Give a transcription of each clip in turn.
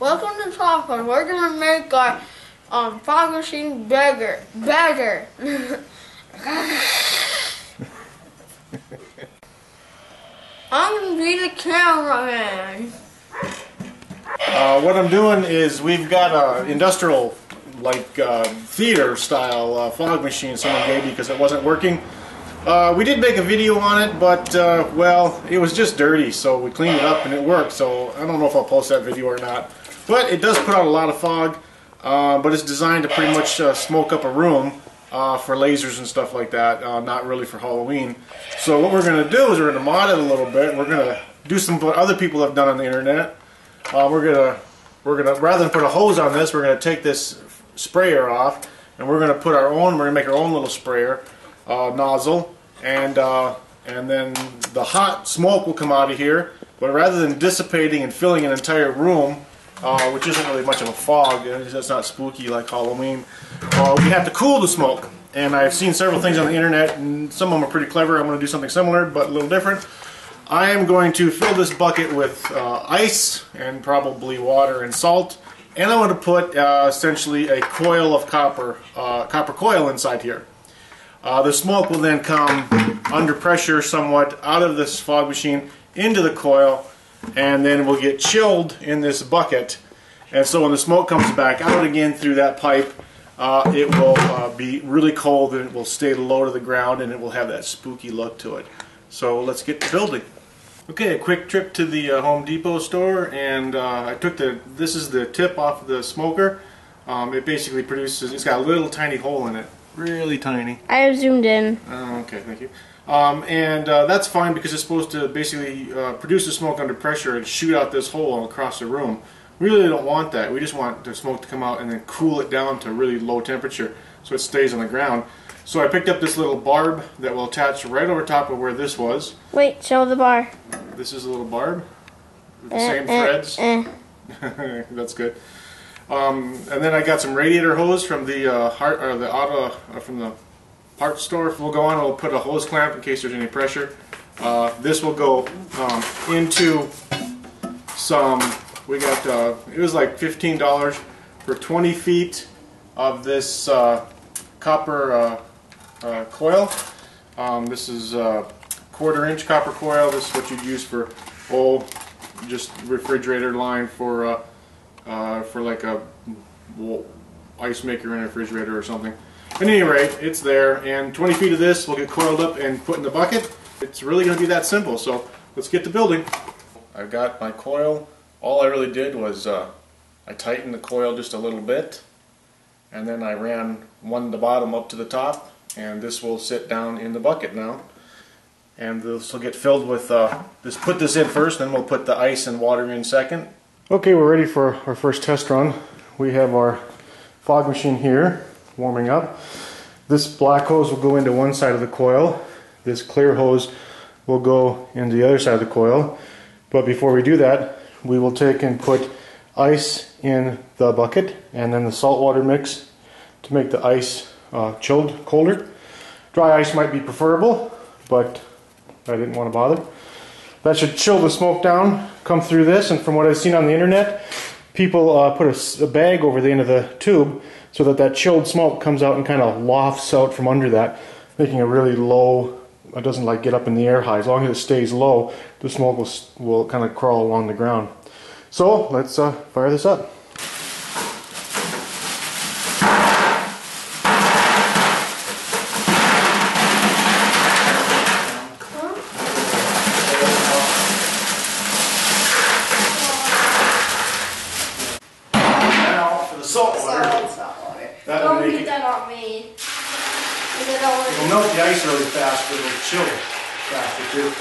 Welcome to Top One. We're gonna make our fog machine bigger. Better. I'm gonna be the cameraman. What I'm doing is we've got an industrial, like theater style fog machine someone gave me because it wasn't working. We did make a video on it, but well, it was just dirty, so we cleaned it up and it worked. So I don't know if I'll post that video or not, but it does put out a lot of fog. But it's designed to pretty much smoke up a room for lasers and stuff like that. Not really for Halloween. So what we're going to do is we're going to mod it a little bit. We're going to do some what other people have done on the internet. We're gonna rather than put a hose on this, we're gonna take this sprayer off, and we're gonna put our own. We're gonna make our own little sprayer nozzle, and then the hot smoke will come out of here. But rather than dissipating and filling an entire room, which isn't really much of a fog, it's not spooky like Halloween, we have to cool the smoke. And I've seen several things on the internet, and some of them are pretty clever. I'm gonna do something similar, but a little different. I am going to fill this bucket with ice and probably water and salt, and I'm going to put essentially a coil of copper, copper coil inside here. The smoke will then come under pressure somewhat out of this fog machine into the coil, and then will get chilled in this bucket. And so when the smoke comes back out again through that pipe, it will be really cold, and it will stay low to the ground, and it will have that spooky look to it. So let's get to building. Okay, a quick trip to the Home Depot store, and I took this is the tip off the smoker. It basically produces, it's got a little tiny hole in it, really tiny. I have zoomed in. Okay, thank you. That's fine because it's supposed to basically produce the smoke under pressure and shoot out this hole across the room. We really don't want that. We just want the smoke to come out and then cool it down to really low temperature so it stays on the ground. So I picked up this little barb that will attach right over top of where this was. Wait, show the bar. This is a little barb with the same threads. That's good. And then I got some radiator hose from the from the parts store. We'll go on. We'll put a hose clamp in case there's any pressure. This will go into some. We got it was like $15 for 20 feet of this copper. Coil. This is quarter-inch copper coil. This is what you'd use for just refrigerator line for like a ice maker in a refrigerator or something. At any rate, it's there, and 20 feet of this will get coiled up and put in the bucket. It's really going to be that simple. So let's get to building. I've got my coil. All I really did was I tightened the coil just a little bit, and then I ran the bottom up to the top, and this will sit down in the bucket now, and this will get filled with just put this in first, then we'll put the ice and water in second. Okay, we're ready for our first test run. We have our fog machine here warming up. This black hose will go into one side of the coil, this clear hose will go into the other side of the coil, but before we do that, we will take and put ice in the bucket and then the salt water mix to make the ice chilled, colder. Dry ice might be preferable, but I didn't want to bother. That should chill the smoke down, come through this, and from what I've seen on the internet, people put a bag over the end of the tube so that that chilled smoke comes out and kind of lofts out from under that, making a really low, it doesn't like get up in the air high. As long as it stays low, the smoke will kind of crawl along the ground. So let's fire this up. Now for the salt water. Don't make that on me. It'll melt the ice really fast, but it'll chill faster too.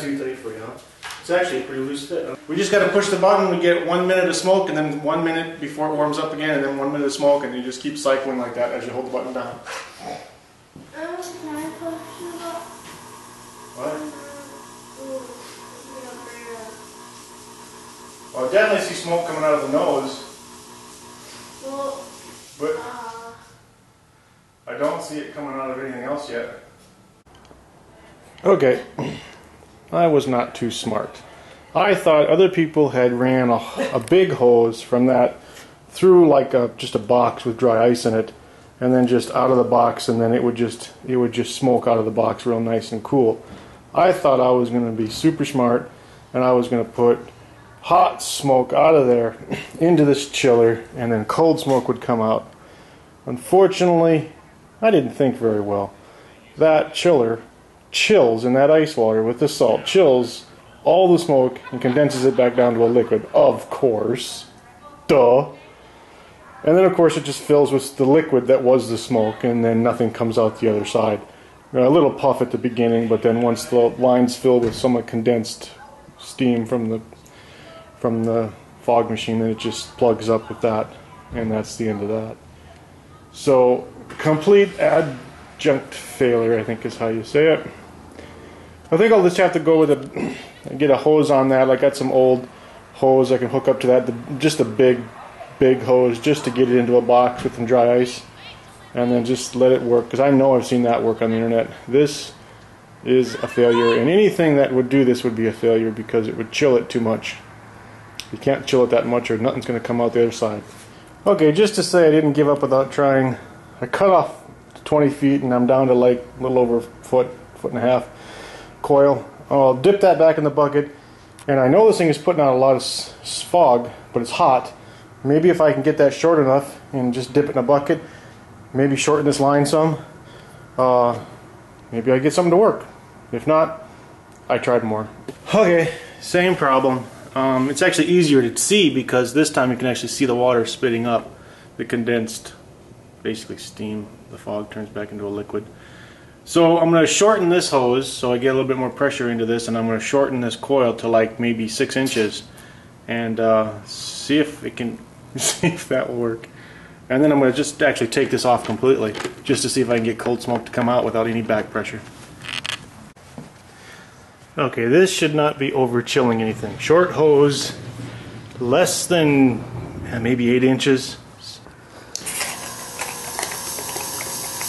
Too tight for you, huh? It's actually a pretty loose fit, huh? We just got to push the button. We get 1 minute of smoke, and then 1 minute before it warms up again, and then 1 minute of smoke, and you just keep cycling like that as you hold the button down. What? Well, I definitely see smoke coming out of the nose. Well, but I don't see it coming out of anything else yet. Okay, I was not too smart. I thought other people had ran a big hose from that through like just a box with dry ice in it, and then just out of the box, and then it would just smoke out of the box real nice and cool. I thought I was going to be super smart, and I was going to put hot smoke out of there into this chiller, and then cold smoke would come out. Unfortunately, I didn't think very well. That chiller chills in that ice water with the salt, chills all the smoke and condenses it back down to a liquid. Of course. Duh. And then, of course, it just fills with the liquid that was the smoke, and then nothing comes out the other side. A little puff at the beginning, but then once the lines fill with somewhat condensed steam from the fog machine, then it just plugs up with that, and that's the end of that. So, complete adjunct failure, I think is how you say it. I think I'll just have to go with get a hose on that. I got some old hose I can hook up to that, just a big hose, just to get it into a box with some dry ice, and then just let it work, because I know I've seen that work on the internet. This is a failure, and anything that would do this would be a failure, because it would chill it too much. You can't chill it that much or nothing's going to come out the other side. Okay, just to say I didn't give up without trying. I cut off 20 feet and I'm down to like a little over foot and a half coil. I'll dip that back in the bucket, and I know this thing is putting out a lot of fog, but it's hot. Maybe if I can get that short enough and just dip it in a bucket, maybe shorten this line some, maybe I get something to work. If not, I tried more. Okay, same problem. It's actually easier to see, because this time you can actually see the water spitting up the condensed, basically steam. The fog turns back into a liquid. So I'm going to shorten this hose so I get a little bit more pressure into this, and I'm going to shorten this coil to like maybe 6 inches, and see if that will work. And then I'm going to just actually take this off completely, just to see if I can get cold smoke to come out without any back pressure. Okay, this should not be over chilling anything. Short hose, less than maybe 8 inches.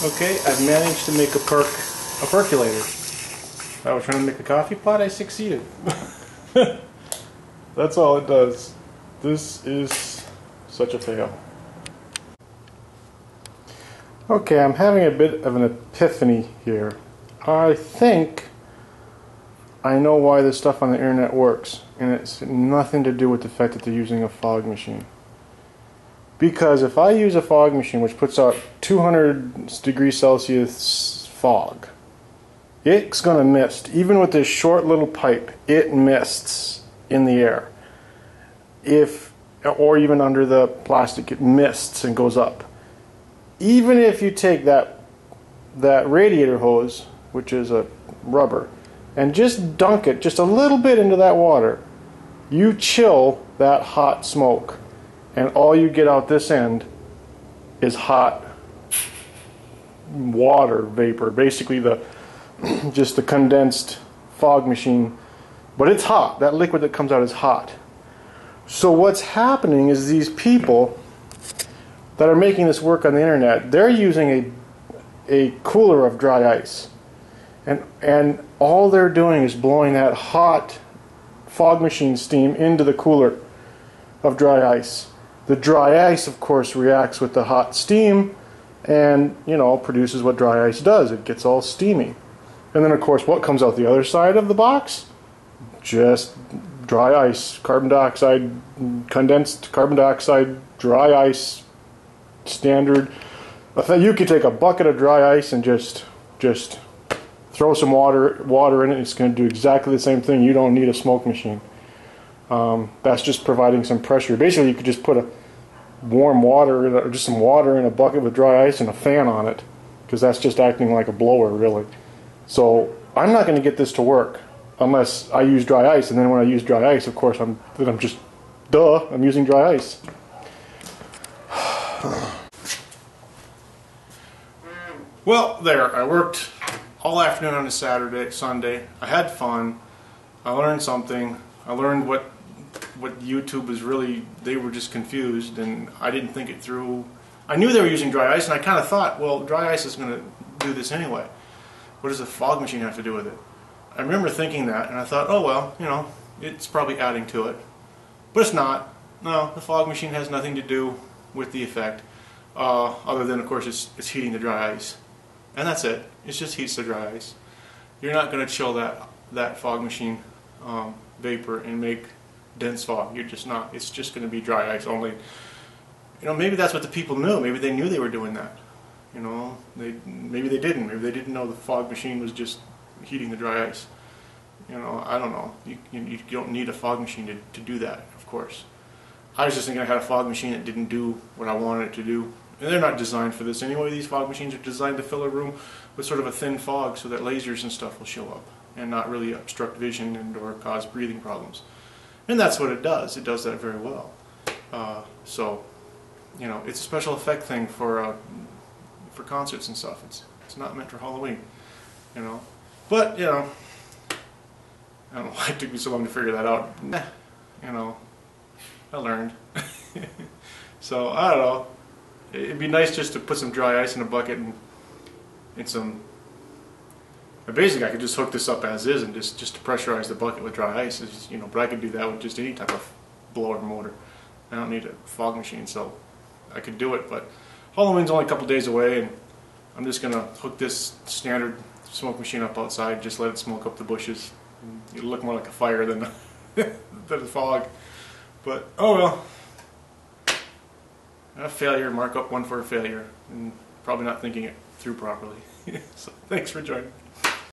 Okay, I've managed to make a percolator. I was trying to make a coffee pot, I succeeded. That's all it does. This is such a fail. Okay, I'm having a bit of an epiphany here. I think I know why this stuff on the internet works, and it's nothing to do with the fact that they're using a fog machine. Because if I use a fog machine which puts out 200 degrees Celsius fog, it's going to mist. Even with this short little pipe, it mists in the air. Or even under the plastic, it mists and goes up. Even if you take that radiator hose, which is a rubber, and just dunk it just a little bit into that water, you chill that hot smoke, and all you get out this end is hot water vapor, basically just the condensed fog machine, but it's hot. That liquid that comes out is hot. So what's happening is these people that are making this work on the internet, they're using a cooler of dry ice, and all they're doing is blowing that hot fog machine steam into the cooler of dry ice. The dry ice, of course, reacts with the hot steam, and produces what dry ice does. It gets all steamy, and then of course what comes out the other side of the box? Just dry ice, carbon dioxide, condensed carbon dioxide, dry ice, standard. You could take a bucket of dry ice and just throw some water in it. It's going to do exactly the same thing. You don't need a smoke machine. That's just providing some pressure. Basically, you could just put a warm water, or just some water in a bucket with dry ice and a fan on it, because that's just acting like a blower, really. So I'm not going to get this to work unless I use dry ice, and then when I use dry ice, of course, I'm using dry ice. Well, there, I worked all afternoon on a Saturday, Sunday. I had fun. I learned something. I learned what YouTube is really, they were just confused and I didn't think it through. I knew they were using dry ice and I kind of thought, well, dry ice is going to do this anyway. What does the fog machine have to do with it? I remember thinking that and I thought, oh well, you know, it's probably adding to it. But it's not. No, the fog machine has nothing to do with the effect, other than, of course, it's heating the dry ice. And that's it. It just heats the dry ice. You're not going to chill that fog machine vapor and make dense fog. You're just not. It's just going to be dry ice only. You know, maybe that's what the people knew. Maybe they knew they were doing that. You know, maybe they didn't. Maybe they didn't know the fog machine was just heating the dry ice. You know, I don't know. You don't need a fog machine to do that, of course. I was just thinking I had a fog machine that didn't do what I wanted it to do. And they're not designed for this anyway. These fog machines are designed to fill a room with sort of a thin fog so that lasers and stuff will show up and not really obstruct vision and or cause breathing problems. And that's what it does. It does that very well. So, you know, it's a special effect thing for concerts and stuff. It's not meant for Halloween, you know. But, you know, I don't know why it took me so long to figure that out. You know, I learned. So, I don't know. It'd be nice just to put some dry ice in a bucket and some... Basically, I could just hook this up as is and just to pressurize the bucket with dry ice. Just, you know, but I could do that with just any type of blower motor. I don't need a fog machine, so I could do it. But Halloween's only a couple days away, and I'm just going to hook this standard smoke machine up outside, just let it smoke up the bushes. It'll look more like a fire than the fog. But, oh well. A failure, mark up one for a failure, and probably not thinking it through properly. So, thanks for joining.